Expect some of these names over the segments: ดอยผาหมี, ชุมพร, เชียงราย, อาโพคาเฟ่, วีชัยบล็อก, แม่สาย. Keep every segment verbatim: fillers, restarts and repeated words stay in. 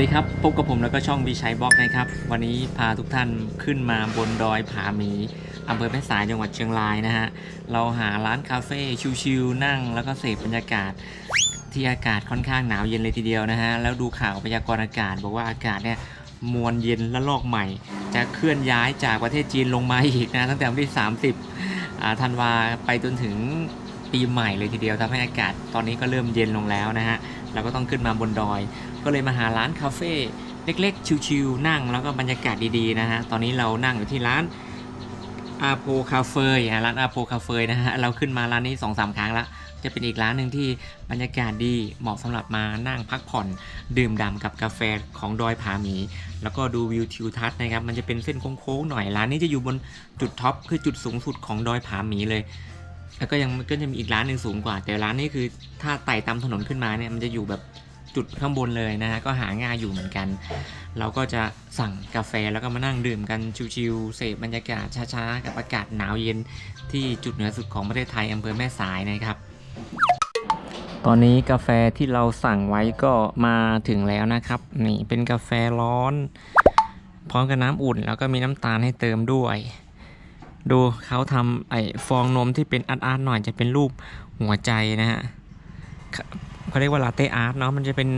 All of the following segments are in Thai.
สดีครับพบกับผมแล้วก็ช่องวีชัยบล็อกนะครับวันนี้พาทุกท่านขึ้นมาบนดอยผาหมีอำเภอแม่สายจังหวัดเชียงรายนะฮะเราหาร้านคาเฟ่ชิลๆนั่งแล้วก็เสพบรรยากาศที่อากาศค่อนข้างหนาวเย็นเลยทีเดียวนะฮะแล้วดูข่าวพยากรณ์อากาศบอกว่าอากาศเนี่ยมวลเย็นและลอกใหม่จะเคลื่อนย้ายจากประเทศจีนลงมาอีกนะตั้งแต่วันที่สามสิบธันวาไปจนถึงปีใหม่เลยทีเดียวทำให้อากาศตอนนี้ก็เริ่มเย็นลงแล้วนะฮะเราก็ต้องขึ้นมาบนดอยก็เลยมาหาร้านคาเฟ่เล็กๆชิลๆนั่งแล้วก็บรรยากาศดีๆนะฮะตอนนี้เรานั่งอยู่ที่ร้านอาโพคาเฟ่ร้านอาโพคาเฟ่นะฮะเราขึ้นมาร้านนี้ สองสาม ครั้งละจะเป็นอีกร้านหนึ่งที่บรรยากาศดีเหมาะสำหรับมานั่งพักผ่อนดื่มด่ำกับกาแฟของดอยผาหมีแล้วก็ดูวิวทิวทัศน์นะครับมันจะเป็นเส้นโค้งๆหน่อยร้านนี้จะอยู่บนจุดท็อปคือจุดสูงสุดของดอยผาหมีเลยแล้วก็ยังก็จะมีอีกร้านหนึ่งสูงกว่าแต่ร้านนี้คือถ้าไต่ตามถนนขึ้นมาเนี่ยมันจะอยู่แบบจุดข้างบนเลยนะฮะก็หาง่ายอยู่เหมือนกันเราก็จะสั่งกาแฟแล้วก็มานั่งดื่มกันชิวๆเสพบรรยากาศช้าๆกับอากาศหนาวเย็นที่จุดเหนือสุดของประเทศไทยอำเภอแม่สายนะครับตอนนี้กาแฟที่เราสั่งไว้ก็มาถึงแล้วนะครับนี่เป็นกาแฟร้อนพร้อมกับน้ำอุ่นแล้วก็มีน้ำตาลให้เติมด้วยดูเขาทำไอฟองนมที่เป็นอาร์ตๆหน่อยจะเป็นรูปหัวใจนะฮะเขาเรียกว่าลาเต้อาร์ตเนาะมันจะเป็น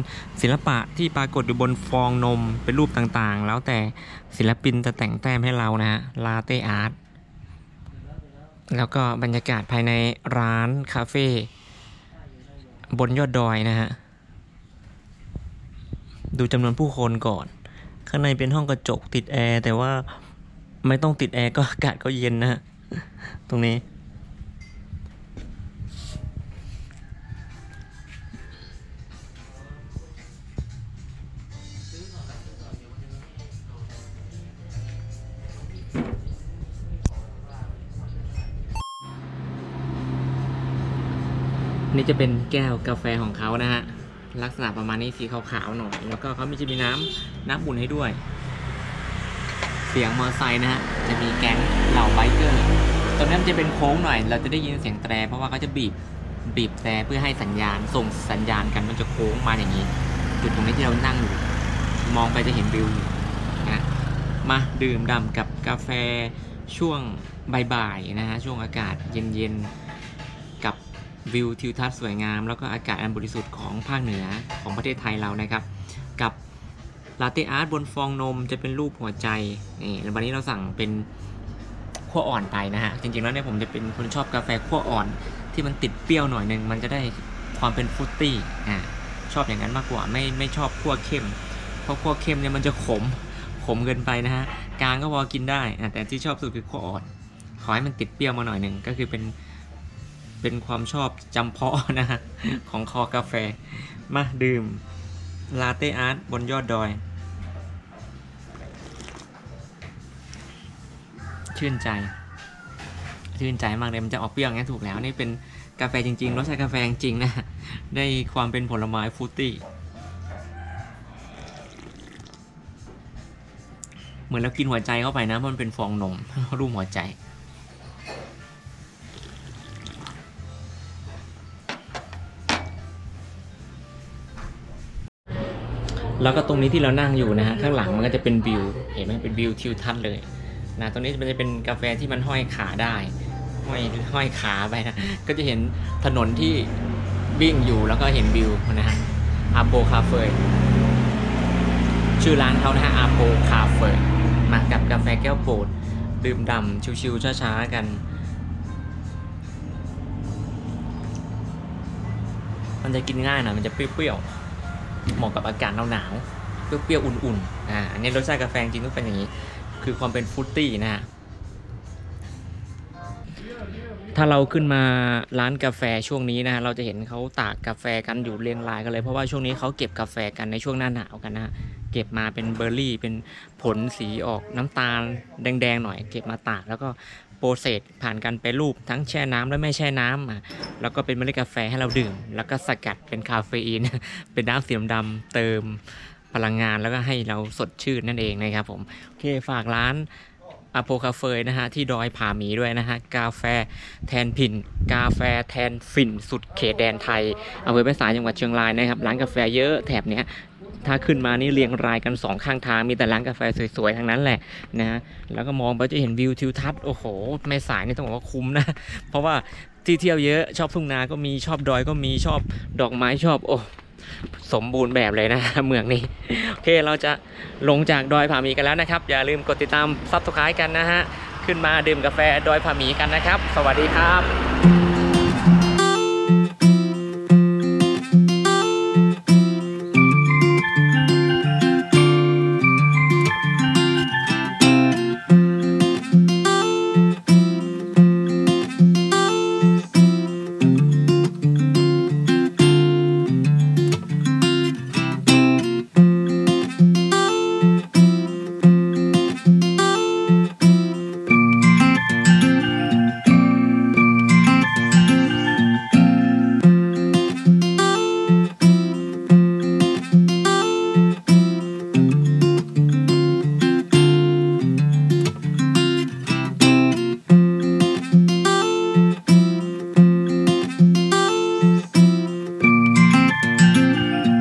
ศิลปะที่ปรากฏอยู่บนฟองนมเป็นรูปต่างๆแล้วแต่ศิลปินจะแต่งแต้มให้เรานะฮะลาเต้อาร์ตแล้วก็บรรยากาศภายในร้านคาเฟ่บนยอดดอยนะฮะดูจำนวนผู้คนก่อนข้างในเป็นห้องกระจกติดแอร์แต่ว่าไม่ต้องติดแอร์ก็อากาศก็เย็นนะฮะตรงนี้นี่จะเป็นแก้วกาแฟของเขานะฮะลักษณะประมาณนี้สีขาวๆหน่อยแล้วก็เขามีจะมีน้ำน้ำบุญให้ด้วยเสียงมอเตอร์ไซค์นะฮะจะมีแก๊งเหล่าไบเกอร์ตรงนั้นจะเป็นโค้งหน่อยเราจะได้ยินเสียงแตรเพราะว่าเขาจะบีบบีบแตรเพื่อให้สัญญาณส่งสัญญาณกันมันจะโค้งมาอย่างนี้จุดตรงนี้ที่เรานั่งอยู่มองไปจะเห็นวิวนะมาดื่มด่ำกับกาแฟช่วงบ่ายๆนะฮะช่วงอากาศเย็นๆกับวิวทิวทัศน์สวยงามแล้วก็อากาศอันบริสุทธิ์ของภาคเหนือของประเทศไทยเรานะครับกับลาเต้อาร์ตบนฟองนมจะเป็นรูปหัวใจนี่วันนี้เราสั่งเป็นขั้วอ่อนไปนะฮะจริงๆแล้วเนี่ยผมจะเป็นคนชอบกาแฟขั้วอ่อนที่มันติดเปรี้ยวหน่อยนึงมันจะได้ความเป็นฟรุตตี้อ่าชอบอย่างนั้นมากกว่าไม่ไม่ชอบขั้วเข้มเพราะขั้วเข้มเนี่ยมันจะขมขมเกินไปนะฮะกลางก็พอกินได้แต่ที่ชอบสุดคือขั้วอ่อนขอให้มันติดเปรี้ยวมาหน่อยนึงก็คือเป็นเป็นความชอบจำเพาะนะฮะของคอกาแฟมาดื่มลาเต้อาร์ตบนยอดดอยชื่นใจชื่นใจมากเลยมันจะออกเปรี้ยวอย่างนี้ถูกแล้วนี่เป็นกาแฟจริงๆรสชาติกาแฟจริงๆนะได้ความเป็นผลไม้ฟรุตตี้เหมือนเรากินหัวใจเข้าไปนะมันเป็นฟองนมรูปหัวใจแล้วก็ตรงนี้ที่เรานั่งอยู่นะฮะข้างหลังมันก็จะเป็นวิวเห็นไหมเป็นวิวทิวทัศน์เลยนะตรงนี้มันจะเป็นกาแฟที่มันห้อยขาได้ห้อยห้อยขาไปนะก็จะเห็นถนนที่วิ่งอยู่แล้วก็เห็นวิวนะฮะอาโปคาเฟ่ชื่อร้านเขานะฮะอาโปคาเฟ่มากับกาแฟแก้วโปรดดื่มด่ำชิวๆช้าๆกันมันจะกินง่ายหน่อยมันจะเปรี้ยวๆเหมาะกับอากาศหนาวๆเปรี้ยวๆอุ่นๆอ่าอันนี้รสชาติกาแฟจริงต้องเป็นอย่างนี้คือความเป็นฟรุตตี้นะฮะถ้าเราขึ้นมาร้านกาแฟช่วงนี้นะเราจะเห็นเขาตากกาแฟกันอยู่เรียงรายกันเลยเพราะว่าช่วงนี้เขาเก็บกาแฟกันในช่วงหน้าหนาวกันนะเก็บมาเป็นเบอร์รี่เป็นผลสีออกน้ำตาลแดงๆหน่อยเก็บมาตากแล้วก็โปรเซสผ่านการแปรรูปทั้งแช่น้ำและไม่แช่น้ำอ่ะแล้วก็เป็นเมล็ดกาแฟให้เราดื่มแล้วก็สกัดเป็นคาเฟอีนเป็นน้ำสีดำเติมพลังงานแล้วก็ให้เราสดชื่นนั่นเองนะครับผมโอเคฝากร้านอาโพคาเฟ่นะฮะที่ดอยผาหมีด้วยนะฮะกาแฟแทนผิ่นกาแฟแทนฝิ่นสุดเขตแดนไทยอำเภอแม่สายจังหวัดเชียงรายนะครับร้านกาแฟเยอะแถบเนี้ย ถ้าขึ้นมานี่เรียงรายกันสองข้างทางมีแต่ร้านกาแฟสวยๆทั้งนั้นแหละนะฮะแล้วก็มองไปจะเห็นวิวทิวทัศน์โอ้โหแม่สายนี่ต้องบอกว่าคุ้มนะเพราะว่าที่เที่ยวเยอะชอบทุ่งนาก็มีชอบดอยก็มีชอบดอกไม้ชอบโอ้สมบูรณ์แบบเลยนะเมืองนี้โอเคเราจะลงจากดอยผาหมีกันแล้วนะครับอย่าลืมกดติดตามซับสไครบ์กันนะฮะขึ้นมาดื่มกาแฟดอยผาหมีกันนะครับสวัสดีครับ